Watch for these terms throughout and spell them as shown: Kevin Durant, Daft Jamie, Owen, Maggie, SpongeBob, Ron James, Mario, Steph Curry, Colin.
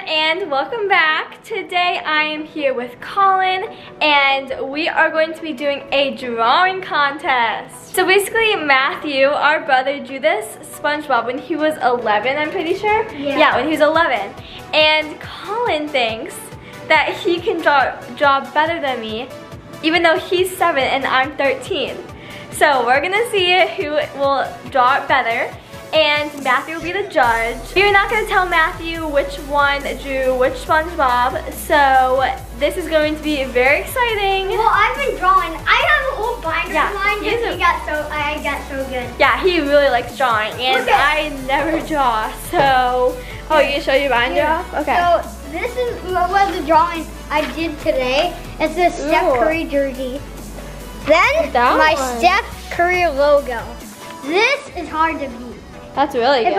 everyone, and welcome back. Today I am here with Colin, and we are going to be doing a drawing contest. So basically, Matthew, our brother, drew this SpongeBob when he was 11, I'm pretty sure. Yeah, when he was 11. And Colin thinks that he can draw better than me, even though he's 7 and I'm 13. So we're gonna see who will draw it better. And Matthew will be the judge. We're not going to tell Matthew which one drew which SpongeBob, so this is going to be very exciting. Well, I've been drawing. I have an old binder of mine, and I got so good. Yeah, he really likes drawing, and I never draw, so... Oh, you show your binder off? Okay. So, this is one of the drawings I did today. It's this Steph Curry jersey. Then, my Steph Curry logo. This is hard to beat. That's really good. If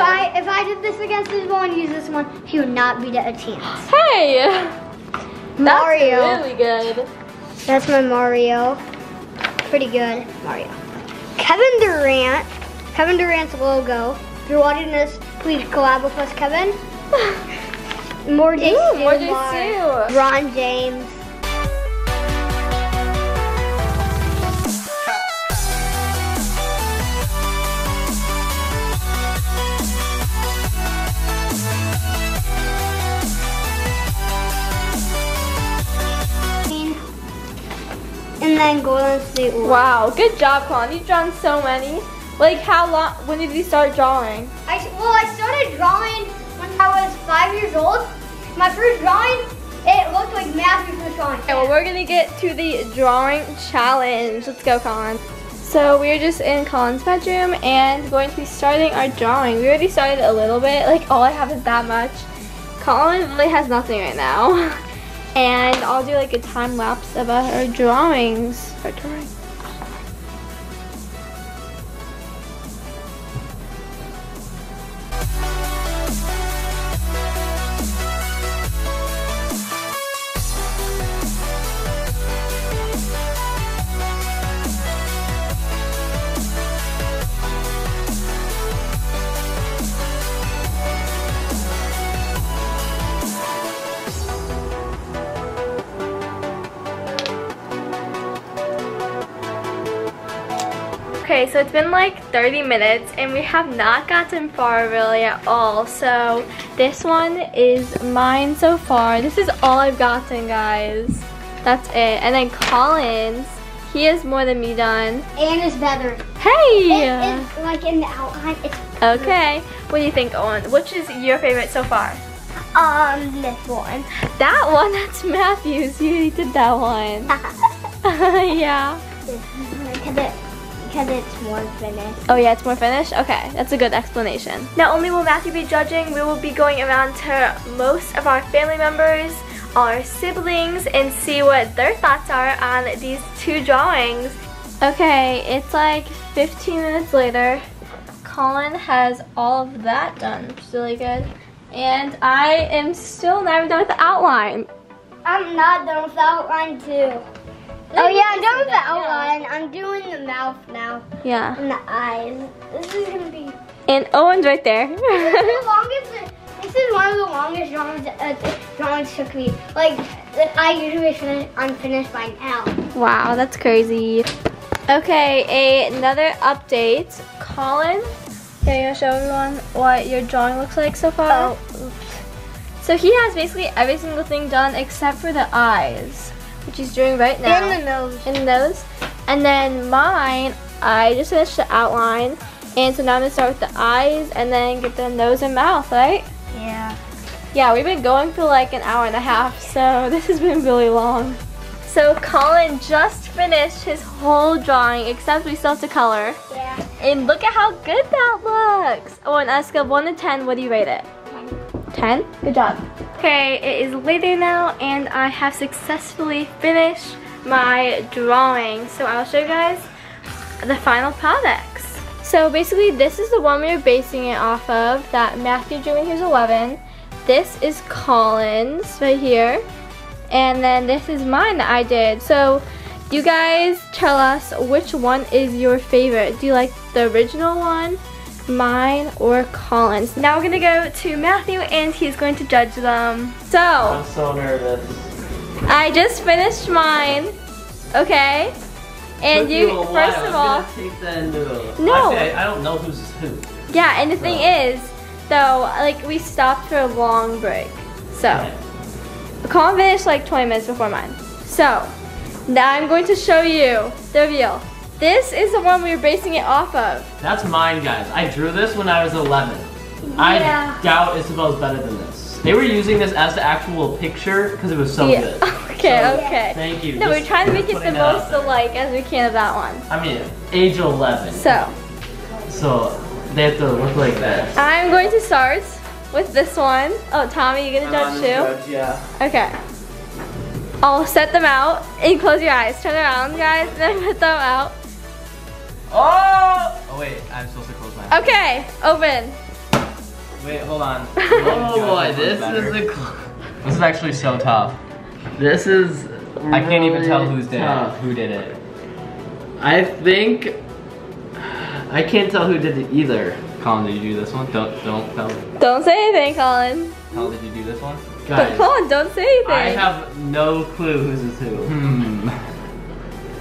I did this against this one and use this one, he would not beat a chance. Hey! Mario. That's really good. That's my Mario. Pretty good. Mario. Kevin Durant. Kevin Durant's logo. If you're watching this, please collab with us, Kevin. More J. Ron James. And then Golden State Warriors. Wow, good job, Colin. You've drawn so many. Like, how long, when did you start drawing? I started drawing when I was 5 years old. My first drawing, it looked like Matthew's first drawing. Okay, well, we're gonna get to the drawing challenge. Let's go, Colin. So we're just in Colin's bedroom and going to be starting our drawing. We already started a little bit. Like, all I have is that much. Colin really has nothing right now. And I'll do like a time lapse of our drawings. Okay, so it's been like 30 minutes and we have not gotten far really at all. So this one is mine so far. This is all I've gotten, guys. That's it. And then Colin's, he has more than me done. And it's better. Hey! It's like in the outline. It's better. Okay. What do you think, Owen? Which is your favorite so far? This one. That one? That's Matthew's. You did that one. Yeah. Because it's more finished. Oh yeah, it's more finished? Okay, that's a good explanation. Not only will Matthew be judging, we will be going around to most of our family members, our siblings, and see what their thoughts are on these two drawings. Okay, it's like 15 minutes later. Colin has all of that done, which is really good. And I am still never done with the outline. I'm not done with the outline too. Oh yeah, I'm done with the outline. Yeah. I'm doing the mouth now. Yeah. And the eyes. This is gonna be. And Owen's right there. This is one of the longest drawings. Drawings took me. Like I usually finish. I'm finished by now. Wow, that's crazy. Okay, another update. Colin, here you go, show everyone what your drawing looks like so far. Oh, oops. So he has basically every single thing done except for the eyes, which he's doing right now. And the nose. And the nose. And then mine, I just finished the outline. And so now I'm gonna start with the eyes and then get the nose and mouth, right? Yeah. Yeah, we've been going for like an hour and a half, so this has been really long. So Colin just finished his whole drawing, except we still have to color. Yeah. And look at how good that looks. Oh, and on a scale of 1 to 10, what do you rate it? 10? Good job. Okay, it is later now and I have successfully finished my drawing. So I'll show you guys the final products. So basically this is the one we were basing it off of that Matthew drew when he was 11. This is Colin's right here. And then this is mine that I did. So you guys tell us which one is your favorite. Do you like the original one? mine or Colin's. Now we're gonna go to Matthew and he's going to judge them. So I'm so nervous. I just finished mine. Okay. And took you first of all take that into a, no. I don't know who's who. Yeah, and the thing is though, like we stopped for a long break. So Colin finished like 20 minutes before mine. So now I'm going to show you the reveal. This is the one we were basing it off of. That's mine, guys. I drew this when I was 11. Yeah. I doubt Isabel's better than this. They were using this as the actual picture because it was so good. Okay, so, okay. Thank you. No, we're trying to make it the most alike as we can of that one. I mean, age 11. So they have to look like this. I'm going to start with this one. Oh, Tommy, you gonna judge too? Judge, yeah. Okay. I'll set them out and close your eyes. Turn around, guys, and then put them out. Oh! Oh wait, I'm supposed to close my eyes. Okay, open. Wait, hold on. Oh boy, this is a this is actually so tough. This is really I can't even tell who's tough. Who did it. I think I can't tell who did it either. Colin, did you do this one? Don't tell me. Don't say anything, Colin. Colin, did you do this one? Guys, but Colin, don't say anything. I have no clue who's is who.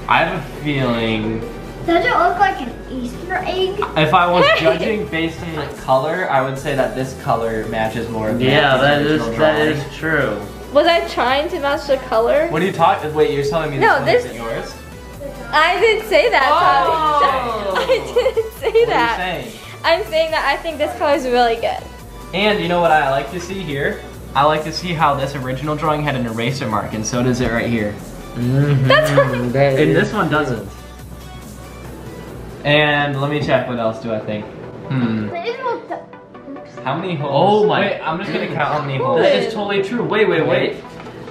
I have a feeling. Does it look like an Easter egg? If I was judging based on the color, I would say that this color matches more of the that is true. Was I trying to match the color? What are you talking? Wait, you're telling me this isn't yours? I didn't say that, Tommy. I didn't say that. What are you saying? I'm saying that I think this color is really good. And you know what I like to see here? I like to see how this original drawing had an eraser mark, and so does it right here. That's right. And this one doesn't. And let me check, what else do I think? How many holes? Oh my, wait, I'm just gonna count how many holes. This is totally true. Wait.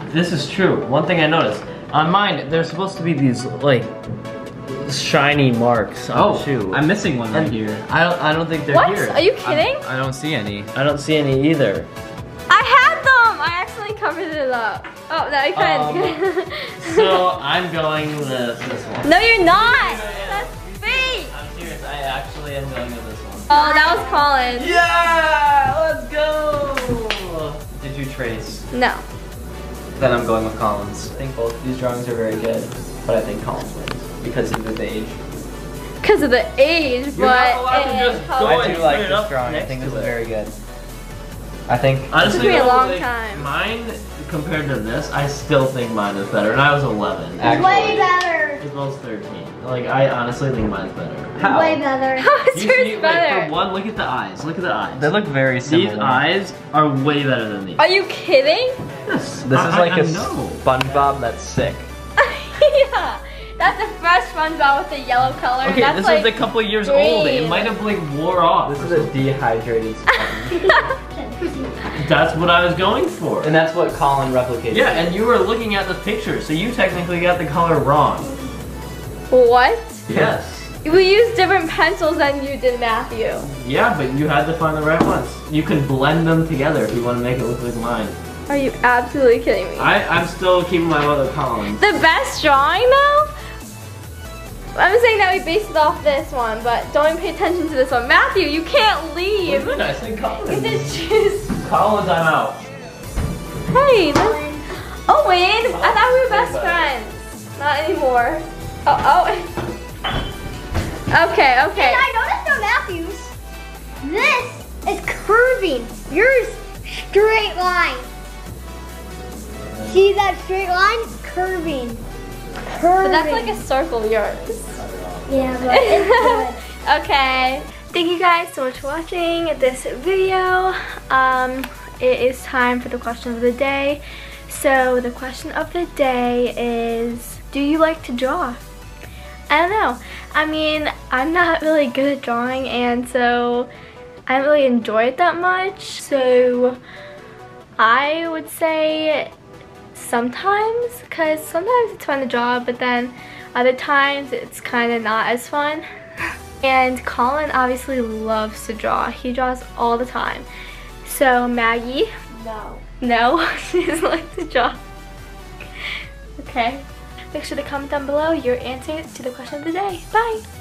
This is true. One thing I noticed. On mine, there's supposed to be these, like, shiny marks on the shoe. I'm missing one right here. I don't think they're here. What? Are you kidding? I don't see any. I don't see any either. I had them! I accidentally covered it up. Oh, no, you couldn't. So, I'm going with this one. No, you're not! That's I actually am going with this one. Oh, that was Colin. Yeah! Let's go! Did you trace? No. Then I'm going with Colin's. I think both of these drawings are very good, but I think Colin's wins because of the age. Because of the age, you're but it is Colin. I do like this drawing. I think this is very good. I think honestly, it took me a long time. Mine, compared to this, I still think mine is better. And I was 11. Actually, way better. Isabel's 13. Like, I honestly think mine's better. How? Way better. How is yours better? For one, look at the eyes. Look at the eyes. They look very similar. These eyes are way better than these. Are you kidding? Yes. This is like a SpongeBob that's sick. Yeah. That's a fresh SpongeBob with a yellow color. Okay, that's this like is a couple years old. It might have like wore off. This is a dehydrated sponge. That's what I was going for. And that's what Colin replicated. Yeah, and you were looking at the picture, so you technically got the color wrong. What? Yes. We used different pencils than you did, Matthew. Yeah, but you had to find the right ones. You can blend them together if you want to make it look like mine. Are you absolutely kidding me? I'm still keeping my other Colin. The best drawing, though? I'm saying that we based it off this one, but don't even pay attention to this one. Matthew, you can't leave. What did I say, Colin? You said choose. Colin, I'm out. Hey, Owen, I thought we were best friends. Not anymore. Okay, okay. And I noticed on Matthew's, this is curving. Yours, straight line. See that straight line? Curving. But that's like a circle, yours. Yeah, but it's good. Okay. Thank you guys so much for watching this video. It is time for the question of the day. So the question of the day is, do you like to draw? I don't know. I mean, I'm not really good at drawing, and so I don't really enjoy it that much. So I would say sometimes, because sometimes it's fun to draw, but then other times it's kind of not as fun. And Colin obviously loves to draw. He draws all the time. So Maggie? No. No? She doesn't like to draw. Okay. Make sure to comment down below your answers to the question of the day. Bye!